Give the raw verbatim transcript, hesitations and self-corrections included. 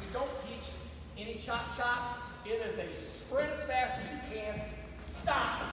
We don't teach any chop chop. It is a